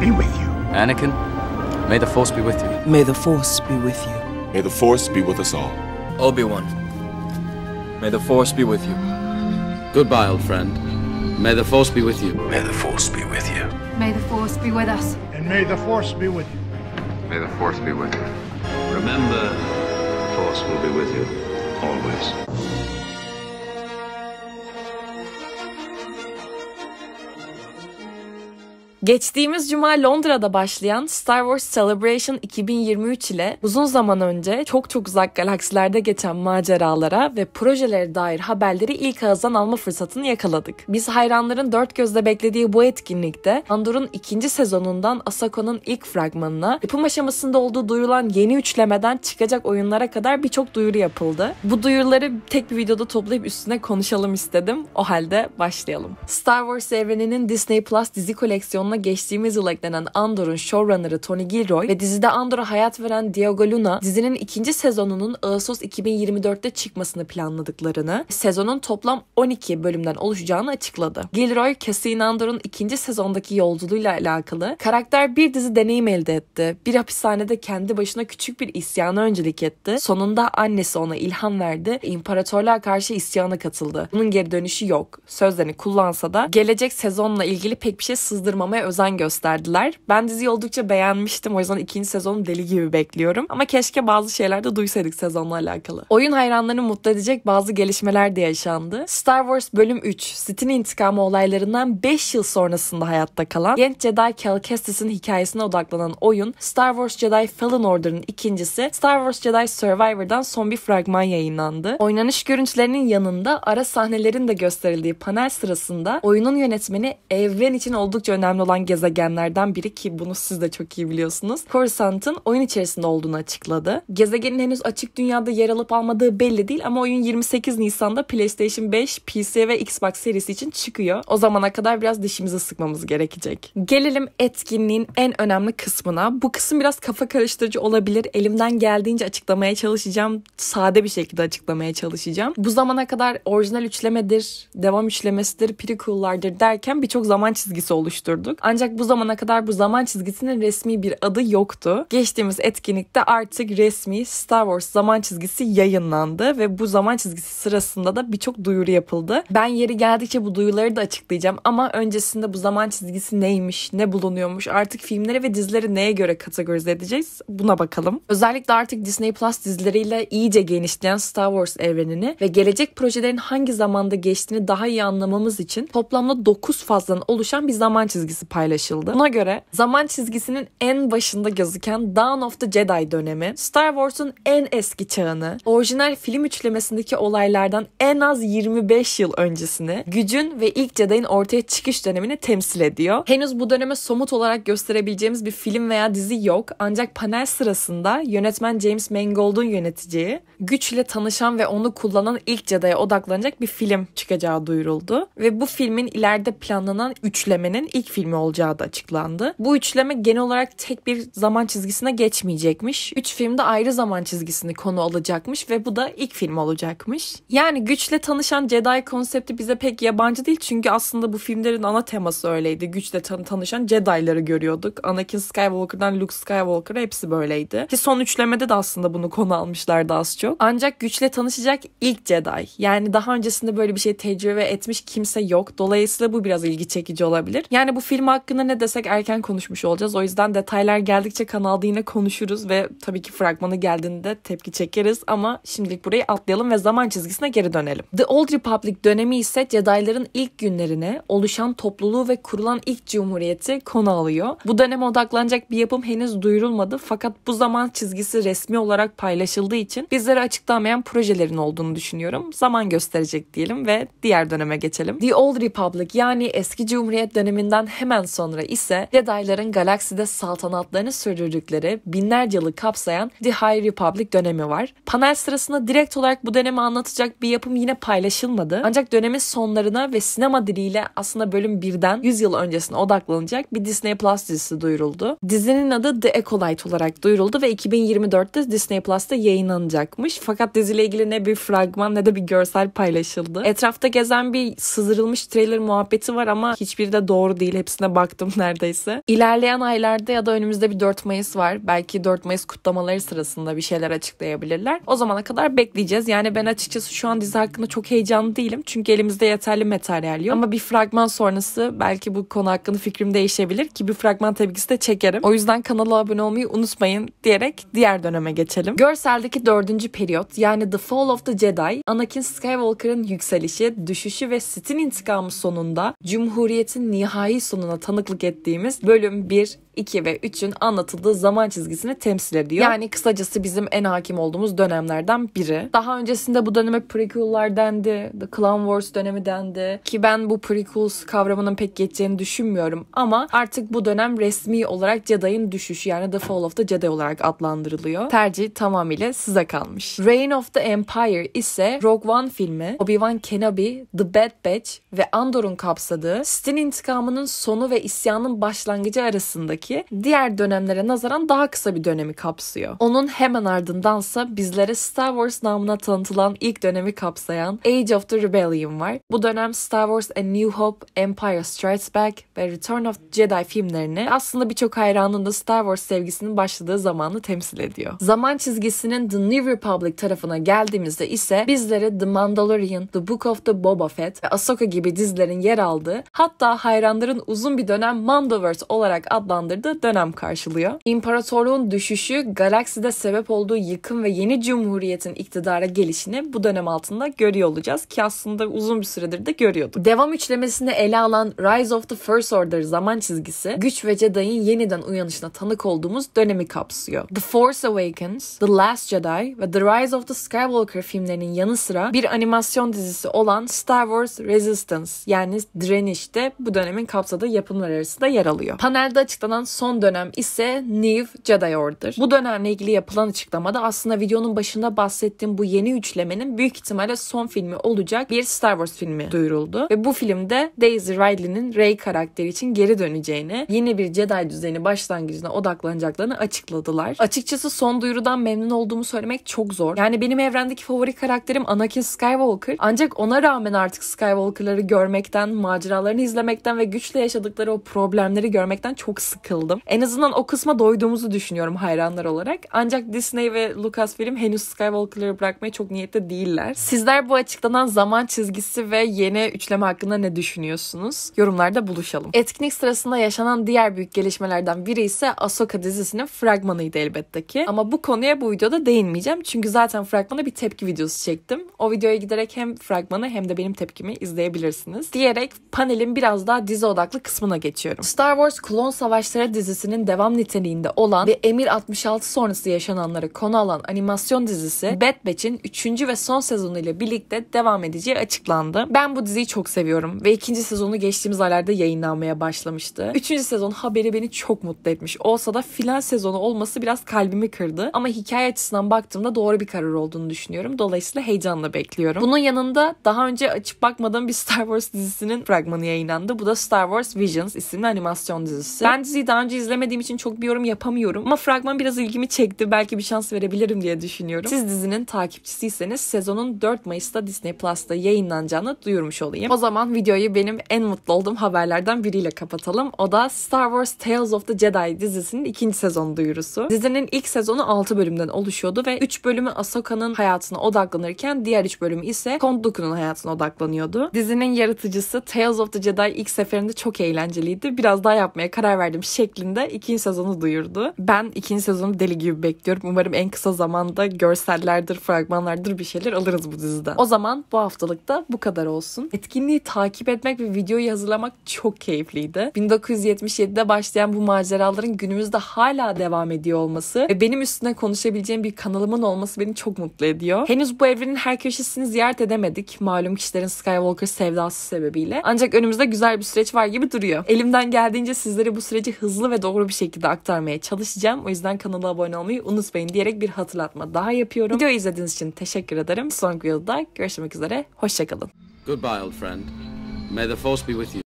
be with you. Anakin, may the Force be with you. May the Force be with you. May the Force be with us all. Obi-Wan, may the Force be with you. Goodbye, old friend. May the Force be with you. May the Force be with you. May the Force be with us. And may the Force be with you. May the Force be with you. Remember, the Force will be with you, always. Geçtiğimiz cuma Londra'da başlayan Star Wars Celebration 2023 ile uzun zaman önce çok uzak galaksilerde geçen maceralara ve projelere dair haberleri ilk ağızdan alma fırsatını yakaladık. Biz hayranların dört gözle beklediği bu etkinlikte Andor'un 2. sezonundan Ahsoko'nun ilk fragmanına, yapım aşamasında olduğu duyurulan yeni üçlemeden çıkacak oyunlara kadar birçok duyuru yapıldı. Bu duyuruları tek bir videoda toplayıp üstüne konuşalım istedim. O halde başlayalım. Star Wars evreninin Disney Plus dizi koleksiyonuna geçtiğimiz yıl eklenen Andor'un showrunner'ı Tony Gilroy ve dizide Andor'a hayat veren Diego Luna, dizinin 2. sezonunun Ağustos 2024'te çıkmasını planladıklarını, sezonun toplam 12 bölümden oluşacağını açıkladı. Gilroy, Cassian Andor'un 2. sezondaki yolculuğuyla alakalı, karakter bir dizi deneyim elde etti, bir hapishanede kendi başına küçük bir isyana öncelik etti, sonunda annesi ona ilham verdi, imparatorluğa karşı isyana katıldı. Bunun geri dönüşü yok. Sözlerini kullansa da gelecek sezonla ilgili pek bir şey sızdırmamaya özen gösterdiler. Ben diziyi oldukça beğenmiştim. O yüzden 2. sezonu deli gibi bekliyorum. Ama keşke bazı şeyler de duysaydık sezonla alakalı. Oyun hayranlarını mutlu edecek bazı gelişmeler de yaşandı. Star Wars bölüm 3, Sith'in intikamı olaylarından 5 yıl sonrasında hayatta kalan genç Jedi Kael Kestis'in hikayesine odaklanan oyun, Star Wars Jedi Fallen Order'ın ikincisi, Star Wars Jedi Survivor'dan son bir fragman yayınlandı. Oynanış görüntülerinin yanında ara sahnelerin de gösterildiği panel sırasında oyunun yönetmeni evren için oldukça önemli olan gezegenlerden biri, ki bunu siz de çok iyi biliyorsunuz, Coruscant'ın oyun içerisinde olduğunu açıkladı. Gezegenin henüz açık dünyada yer alıp almadığı belli değil ama oyun 28 Nisan'da PlayStation 5, PC ve Xbox serisi için çıkıyor. O zamana kadar biraz dişimizi sıkmamız gerekecek. Gelelim etkinliğin en önemli kısmına. Bu kısım biraz kafa karıştırıcı olabilir. Elimden geldiğince açıklamaya çalışacağım. Sade bir şekilde açıklamaya çalışacağım. Bu zamana kadar orijinal üçlemedir, devam üçlemesidir, prequel'lardır derken birçok zaman çizgisi oluşturduk. Ancak bu zamana kadar bu zaman çizgisinin resmi bir adı yoktu. Geçtiğimiz etkinlikte artık resmi Star Wars zaman çizgisi yayınlandı ve bu zaman çizgisi sırasında da birçok duyuru yapıldı. Ben yeri geldikçe bu duyuruları da açıklayacağım ama öncesinde bu zaman çizgisi neymiş, ne bulunuyormuş, artık filmleri ve dizileri neye göre kategorize edeceğiz, buna bakalım. Özellikle artık Disney Plus dizileriyle iyice genişleyen Star Wars evrenini ve gelecek projelerin hangi zamanda geçtiğini daha iyi anlamamız için toplamda 9 fazladan oluşan bir zaman çizgisi paylaşıldı. Buna göre zaman çizgisinin en başında gözüken Dawn of the Jedi dönemi, Star Wars'un en eski çağını, orijinal film üçlemesindeki olaylardan en az 25 yıl öncesini, gücün ve ilk Jedi'nin ortaya çıkış dönemini temsil ediyor. Henüz bu döneme somut olarak gösterebileceğimiz bir film veya dizi yok. Ancak panel sırasında yönetmen James Mangold'un yöneteceği, güçle tanışan ve onu kullanan ilk Jedi'ye odaklanacak bir film çıkacağı duyuruldu. Ve bu filmin ileride planlanan üçlemenin ilk filmi olacağı da açıklandı. Bu üçleme genel olarak tek bir zaman çizgisine geçmeyecekmiş. 3 filmde ayrı zaman çizgisini konu alacakmış ve bu da ilk film olacakmış. Yani güçle tanışan Jedi konsepti bize pek yabancı değil çünkü aslında bu filmlerin ana teması öyleydi. Güçle tanışan Jedi'ları görüyorduk. Anakin Skywalker'dan Luke Skywalker'a hepsi böyleydi. Ki son üçlemede de aslında bunu konu almışlardı az çok. Ancak güçle tanışacak ilk Jedi. Yani daha öncesinde böyle bir şey tecrübe etmiş kimse yok. Dolayısıyla bu biraz ilgi çekici olabilir. Yani bu film hakkında ne desek erken konuşmuş olacağız. O yüzden detaylar geldikçe kanalda yine konuşuruz ve tabii ki fragmanı geldiğinde tepki çekeriz ama şimdilik burayı atlayalım ve zaman çizgisine geri dönelim. The Old Republic dönemi ise Jedi'ların ilk günlerine, oluşan topluluğu ve kurulan ilk cumhuriyeti konu alıyor. Bu döneme odaklanacak bir yapım henüz duyurulmadı fakat bu zaman çizgisi resmi olarak paylaşıldığı için bizlere açıklanmayan projelerin olduğunu düşünüyorum. Zaman gösterecek diyelim ve diğer döneme geçelim. The Old Republic yani eski cumhuriyet döneminden hemen sonra ise Jedi'ların galakside saltanatlarını sürdürdükleri binlerce yılı kapsayan The High Republic dönemi var. Panel sırasında direkt olarak bu dönemi anlatacak bir yapım yine paylaşılmadı. Ancak dönemin sonlarına ve sinema diliyle aslında bölüm 1'den 100 yıl öncesine odaklanacak bir Disney Plus dizisi duyuruldu. Dizinin adı The Acolyte olarak duyuruldu ve 2024'te Disney Plus'ta yayınlanacakmış. Fakat diziyle ilgili ne bir fragman ne de bir görsel paylaşıldı. Etrafta gezen bir sızdırılmış trailer muhabbeti var ama hiçbiri de doğru değil. Hepsi hepsine baktım neredeyse. İlerleyen aylarda ya da önümüzde bir 4 Mayıs var. Belki 4 Mayıs kutlamaları sırasında bir şeyler açıklayabilirler. O zamana kadar bekleyeceğiz. Yani ben açıkçası şu an dizi hakkında çok heyecanlı değilim. Çünkü elimizde yeterli materyal yok. Ama bir fragman sonrası belki bu konu hakkında fikrim değişebilir ki bir fragman tepkisi de çekerim. O yüzden kanala abone olmayı unutmayın diyerek diğer döneme geçelim. Görseldeki 4. periyot yani The Fall of the Jedi, Anakin Skywalker'ın yükselişi, düşüşü ve Sith'in intikamı sonunda Cumhuriyet'in nihai sonuna tanıklık ettiğimiz bölüm 1, 2 ve 3'ün anlatıldığı zaman çizgisini temsil ediyor. Yani kısacası bizim en hakim olduğumuz dönemlerden biri. Daha öncesinde bu döneme prequel'lar dendi, The Clone Wars dönemi dendi ki ben bu prequels kavramının pek geçeceğini düşünmüyorum ama artık bu dönem resmi olarak Jedi'in düşüşü yani The Fall of the Jedi olarak adlandırılıyor. Tercih tamamıyla size kalmış. Reign of the Empire ise Rogue One filmi, Obi-Wan Kenobi, The Bad Batch ve Andor'un kapsadığı Sith'in intikamının sonu ve isyanın başlangıcı arasındaki diğer dönemlere nazaran daha kısa bir dönemi kapsıyor. Onun hemen ardındansa bizlere Star Wars namına tanıtılan ilk dönemi kapsayan Age of the Rebellion var. Bu dönem Star Wars A New Hope, Empire Strikes Back ve Return of the Jedi filmlerini aslında birçok hayranın da Star Wars sevgisinin başladığı zamanı temsil ediyor. Zaman çizgisinin The New Republic tarafına geldiğimizde ise bizlere The Mandalorian, The Book of the Boba Fett ve Ahsoka gibi dizilerin yer aldığı, hatta hayranların uzun bir dönem Mandoverse olarak adlandırdığı dönem karşılıyor. İmparatorluğun düşüşü, galakside sebep olduğu yıkım ve yeni cumhuriyetin iktidara gelişini bu dönem altında görüyor olacağız ki aslında uzun bir süredir de görüyorduk. Devam üçlemesini ele alan Rise of the First Order zaman çizgisi, güç ve Jedi'in yeniden uyanışına tanık olduğumuz dönemi kapsıyor. The Force Awakens, The Last Jedi ve The Rise of the Skywalker filmlerinin yanı sıra bir animasyon dizisi olan Star Wars Resistance yani Direniş de bu dönemin kapsadığı yapımlar arasında yer alıyor. Panelde açıklanan son dönem ise New Jedi Order. Bu dönemle ilgili yapılan açıklamada aslında videonun başında bahsettiğim bu yeni üçlemenin büyük ihtimalle son filmi olacak bir Star Wars filmi duyuruldu. Ve bu filmde Daisy Ridley'nin Rey karakteri için geri döneceğini, yeni bir Jedi düzeni başlangıcına odaklanacaklarını açıkladılar. Açıkçası son duyurudan memnun olduğumu söylemek çok zor. Yani benim evrendeki favori karakterim Anakin Skywalker. Ancak ona rağmen artık Skywalker'ları görmekten, maceralarını izlemekten ve güçle yaşadıkları o problemleri görmekten çok sıkıldım. En azından o kısma doyduğumuzu düşünüyorum hayranlar olarak. Ancak Disney ve Lucasfilm henüz Skywalker'ları bırakmaya çok niyetli değiller. Sizler bu açıklanan zaman çizgisi ve yeni üçleme hakkında ne düşünüyorsunuz? Yorumlarda buluşalım. Etkinlik sırasında yaşanan diğer büyük gelişmelerden biri ise Ahsoka dizisinin fragmanıydı elbette ki. Ama bu konuya bu videoda değinmeyeceğim. Çünkü zaten fragmana bir tepki videosu çektim. O videoya giderek hem fragmanı hem de benim tepkimi izleyebilirsiniz. Diyerek panelin biraz daha dizi odaklı kısmına geçiyorum. Star Wars Klon Savaşları dizisinin devam niteliğinde olan ve Emir 66 sonrası yaşananlara konu alan animasyon dizisi Bad Batch'in 3. ve son sezonu ile birlikte devam edeceği açıklandı. Ben bu diziyi çok seviyorum ve 2. sezonu geçtiğimiz aylarda yayınlanmaya başlamıştı. 3. sezon haberi beni çok mutlu etmiş olsa da final sezonu olması biraz kalbimi kırdı ama hikaye açısından baktığımda doğru bir karar olduğunu düşünüyorum. Dolayısıyla heyecanla bekliyorum. Bunun yanında daha önce açıp bakmadığım bir Star Wars dizisinin fragmanı yayınlandı. Bu da Star Wars Visions isimli animasyon dizisi. Ben diziyi daha önce izlemediğim için çok bir yorum yapamıyorum ama fragman biraz ilgimi çekti. Belki bir şans verebilirim diye düşünüyorum. Siz dizinin takipçisiyseniz sezonun 4 Mayıs'ta Disney Plus'ta yayınlanacağını duyurmuş olayım. O zaman videoyu benim en mutlu olduğum haberlerden biriyle kapatalım. O da Star Wars Tales of the Jedi dizisinin 2. sezon duyurusu. Dizinin ilk sezonu 6 bölümden oluşuyordu ve 3 bölümü Ahsoka'nın hayatına odaklanırken diğer 3 bölümü ise Count Dooku'nun hayatına odaklanıyordu. Dizinin yaratıcısı Tales of the Jedi ilk seferinde çok eğlenceliydi. Biraz daha yapmaya karar verdim şeklinde 2. sezonu duyurdu. Ben 2. sezonu deli gibi bekliyorum. Umarım en kısa zamanda görsellerdir, fragmanlardır bir şeyler alırız bu diziden. O zaman bu haftalık da bu kadar olsun. Etkinliği takip etmek ve videoyu hazırlamak çok keyifliydi. 1977'de başlayan bu maceraların günümüzde hala devam ediyor olması ve benim üstüne konuşabileceğim bir kanalımın olması beni çok mutlu ediyor. Henüz bu evrenin her köşesini ziyaret edemedik. Malum kişilerin Skywalker sevdası sebebiyle. Ancak önümüzde güzel bir süreç var gibi duruyor. Elimden geldiğince sizlere bu süreci hızlı ve doğru bir şekilde aktarmaya çalışacağım. O yüzden kanala abone olmayı unutmayın diyerek bir hatırlatma daha yapıyorum. Videoyu izlediğiniz için teşekkür ederim. Sonraki videoda görüşmek üzere. Hoşça kalın. Goodbye old friend. May the force be with you.